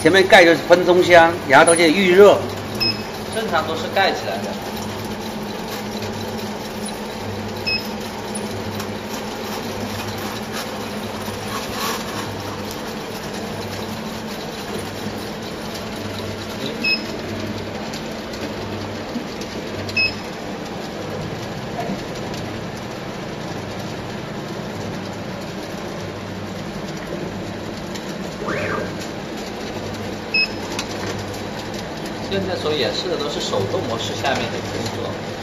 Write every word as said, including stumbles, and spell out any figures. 前面盖着分中香，然后到这里预热，正常都是盖起来的。现在所演示的都是手动模式下面的工作。